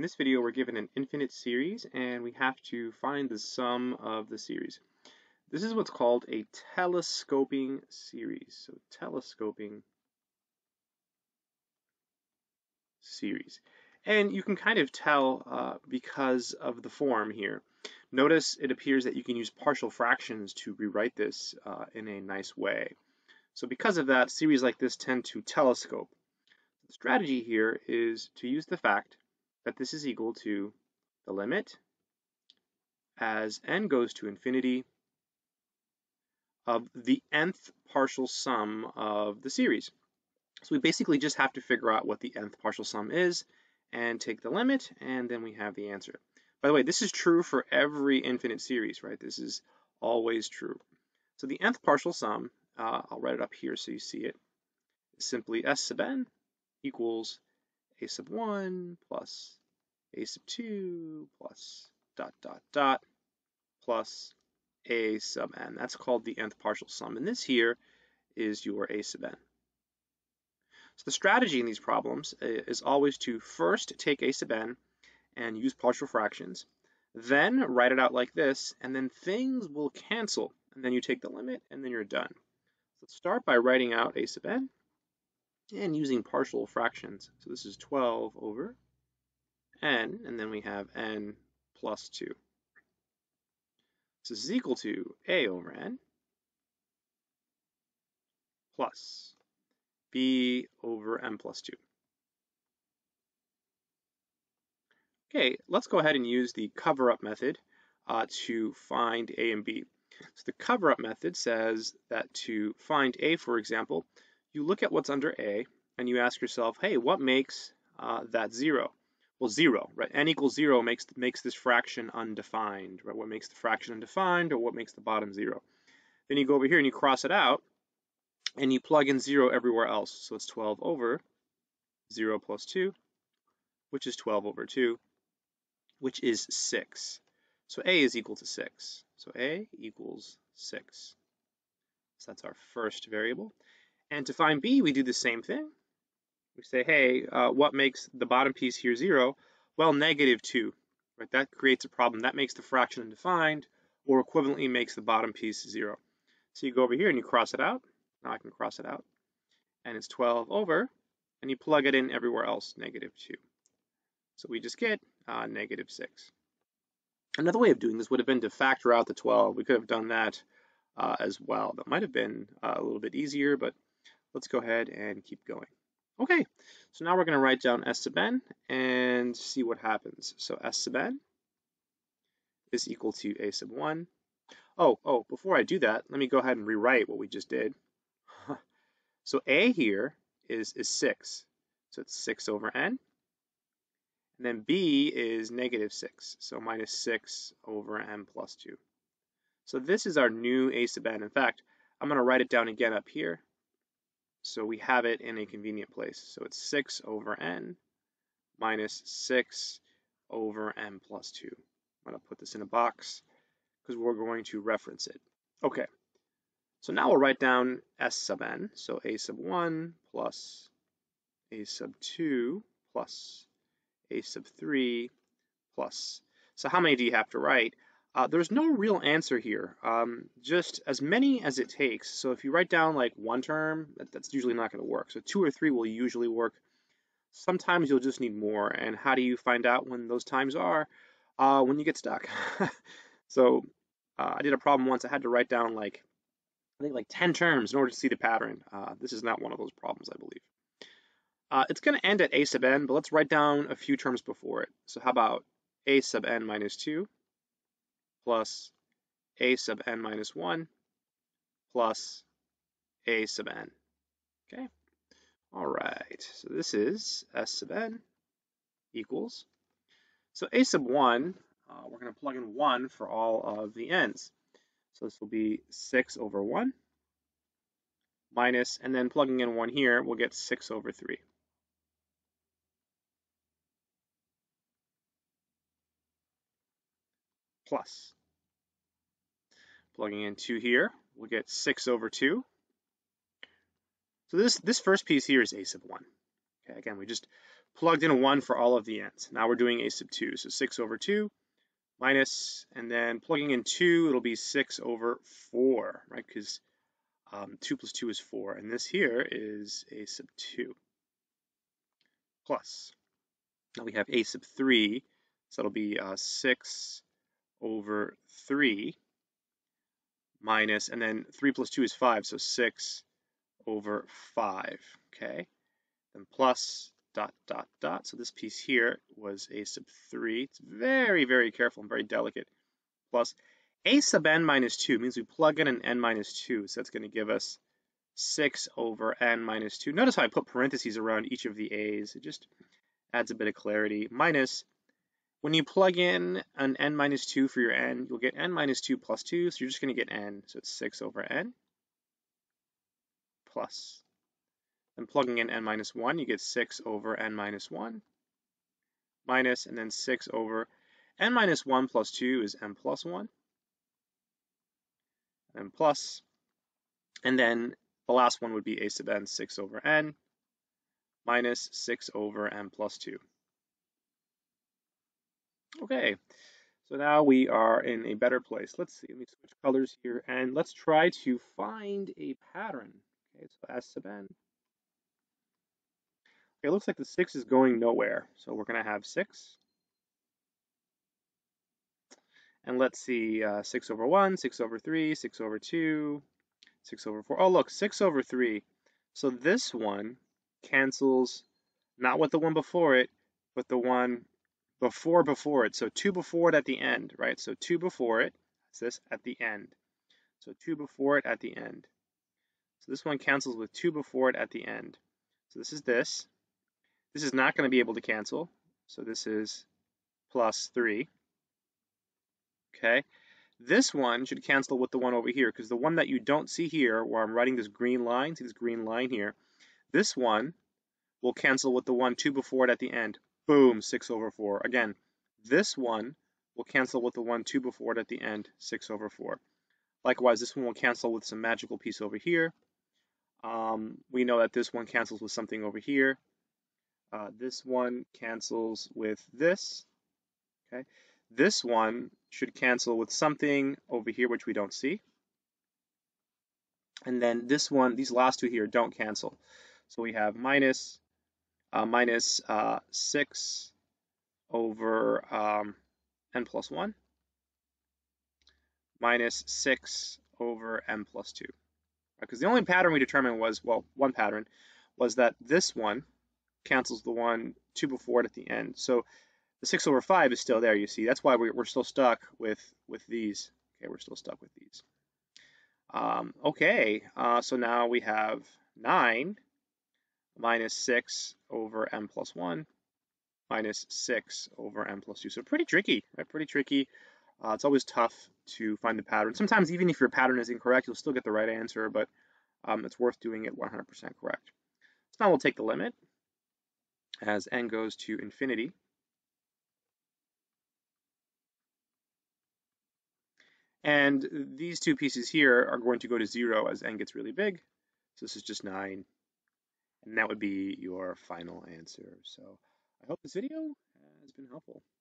In this video, we're given an infinite series, and we have to find the sum of the series. This is what's called a telescoping series. So telescoping series. And you can kind of tell because of the form here. Notice it appears that you can use partial fractions to rewrite this in a nice way. So because of that, series like this tend to telescope. The strategy here is to use the fact that this is equal to the limit as n goes to infinity of the nth partial sum of the series. So we basically just have to figure out what the nth partial sum is and take the limit, and then we have the answer. By the way, this is true for every infinite series, right? This is always true. So the nth partial sum, I'll write it up here so you see it, is simply s sub n equals a sub 1 plus a sub 2 plus dot dot dot plus a sub n. That's called the nth partial sum, and this here is your a sub n. So the strategy in these problems is always to first take a sub n and use partial fractions, then write it out like this, and then things will cancel, and then you take the limit, and then you're done. So let's start by writing out a sub n and using partial fractions. So this is 12 over n, and then we have n plus 2. So this is equal to a over n plus b over n plus 2. Okay, let's go ahead and use the cover-up method to find a and b. So the cover-up method says that to find a, for example, you look at what's under a, and you ask yourself, hey, what makes that 0? Well, 0, right? N equals 0 makes this fraction undefined, right? What makes the fraction undefined, or what makes the bottom 0? Then you go over here and you cross it out, and you plug in 0 everywhere else. So it's 12 over 0 plus 2, which is 12 over 2, which is 6. So a is equal to 6. So a equals 6. So that's our first variable. And to find b, we do the same thing. We say, hey, what makes the bottom piece here 0? Well, negative 2, right? That creates a problem. That makes the fraction undefined, or equivalently makes the bottom piece 0. So you go over here and you cross it out. Now I can cross it out. And it's 12 over, and you plug it in everywhere else, negative 2. So we just get negative 6. Another way of doing this would have been to factor out the 12. We could have done that as well. That might have been a little bit easier, but let's go ahead and keep going. Okay, so now we're going to write down s sub n and see what happens. So s sub n is equal to a sub 1. Oh, before I do that, let me go ahead and rewrite what we just did. So a here is 6. So it's 6 over n. And then b is negative 6. So minus 6 over n plus 2. So this is our new a sub n. In fact, I'm going to write it down again up here, so we have it in a convenient place. So it's 6 over n minus 6 over n plus 2. I'm going to put this in a box because we're going to reference it. Okay, so now we'll write down s sub n. So a sub 1 plus a sub 2 plus a sub 3 plus. So how many do you have to write? There's no real answer here, just as many as it takes. So if you write down like one term, that's usually not going to work. So 2 or 3 will usually work. Sometimes you'll just need more. And how do you find out when those times are? When you get stuck. So I did a problem once. I had to write down like, I think like 10 terms in order to see the pattern. This is not one of those problems, I believe. It's going to end at a sub n, but let's write down a few terms before it. So how about a sub n minus 2? Plus a sub n minus 1 plus a sub n. Okay, all right, so this is s sub n equals, so a sub 1, we're going to plug in 1 for all of the n's. So this will be 6 over 1 minus, and then plugging in 1 here, we'll get 6 over 3. Plus, plugging in 2 here, we'll get 6 over 2. So this first piece here is a sub 1. Okay, again, we just plugged in a 1 for all of the n's. Now we're doing a sub 2, so 6 over 2 minus, and then plugging in 2, it'll be 6 over 4, right? Because 2 plus 2 is 4, and this here is a sub 2 plus. Now we have a sub 3, so that'll be 6 over 3 minus, and then 3 plus 2 is 5, so 6 over 5, okay? Then plus dot, dot, dot. So this piece here was a sub 3. It's very, very careful and very delicate. Plus a sub n minus 2 means we plug in an n minus 2, so that's going to give us 6 over n minus 2. Notice how I put parentheses around each of the a's. It just adds a bit of clarity. Minus, when you plug in an n minus 2 for your n, you'll get n minus 2 plus 2, so you're just going to get n. So it's 6 over n plus. And plugging in n minus 1, you get 6 over n minus 1 minus, and then 6 over n minus 1 plus 2 is n plus 1, and plus, and then the last one would be a sub n, 6 over n minus 6 over n plus 2. Okay, so now we are in a better place. Let's see, let me switch colors here, and let's try to find a pattern. Okay, so s sub n. It looks like the 6 is going nowhere, so we're going to have 6. And let's see, 6 over 1, 6 over 3, 6 over 2, 6 over 4. Oh, look, 6 over 3. So this one cancels not with the one before it, but the one before it. So 2 before it at the end, right? So 2 before it, it's this, at the end. So 2 before it at the end. So this one cancels with 2 before it at the end. So this is this. This is not going to be able to cancel, so this is plus 3, okay? This one should cancel with the one over here, because the one that you don't see here, where I'm writing this green line, see this green line here, this one will cancel with the one 2 before it at the end. Boom, 6 over 4. Again, this one will cancel with the one 2 before it at the end, 6 over 4. Likewise, this one will cancel with some magical piece over here. We know that this one cancels with something over here. This one cancels with this, okay? This one should cancel with something over here, which we don't see. And then this one, these last two here don't cancel. So we have minus, 6 over n plus 1, minus 6 over n plus 2. Because the only pattern we determined was, well, one pattern, was that this one cancels the one 2 before it at the end. So the 6 over 5 is still there, you see. That's why we're still stuck with these. Okay, we're still stuck with these. Okay, so now we have 9 minus 6 over n plus 1 minus 6 over n plus 2. So pretty tricky, right? Pretty tricky. It's always tough to find the pattern. Sometimes even if your pattern is incorrect, you'll still get the right answer, but it's worth doing it 100% correct. So now we'll take the limit as n goes to infinity. And these two pieces here are going to go to 0 as n gets really big. So this is just 9. And that would be your final answer. So I hope this video has been helpful.